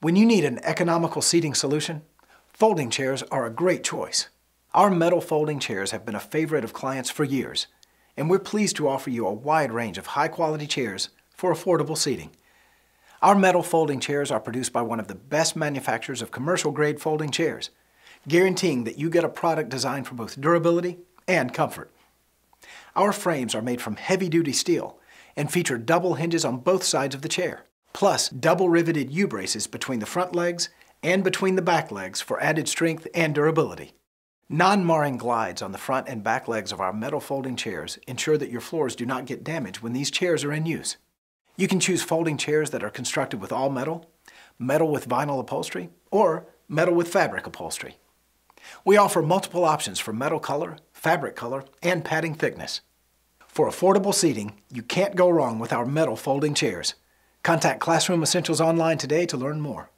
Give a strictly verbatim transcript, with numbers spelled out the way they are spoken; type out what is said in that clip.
When you need an economical seating solution, folding chairs are a great choice. Our metal folding chairs have been a favorite of clients for years, and we're pleased to offer you a wide range of high-quality chairs for affordable seating. Our metal folding chairs are produced by one of the best manufacturers of commercial-grade folding chairs, guaranteeing that you get a product designed for both durability and comfort. Our frames are made from heavy-duty steel and feature double hinges on both sides of the chair, plus double riveted U-braces between the front legs and between the back legs for added strength and durability. Non-marring glides on the front and back legs of our metal folding chairs ensure that your floors do not get damaged when these chairs are in use. You can choose folding chairs that are constructed with all metal, metal with vinyl upholstery, or metal with fabric upholstery. We offer multiple options for metal color, fabric color, and padding thickness. For affordable seating, you can't go wrong with our metal folding chairs. Contact Classroom Essentials online today to learn more.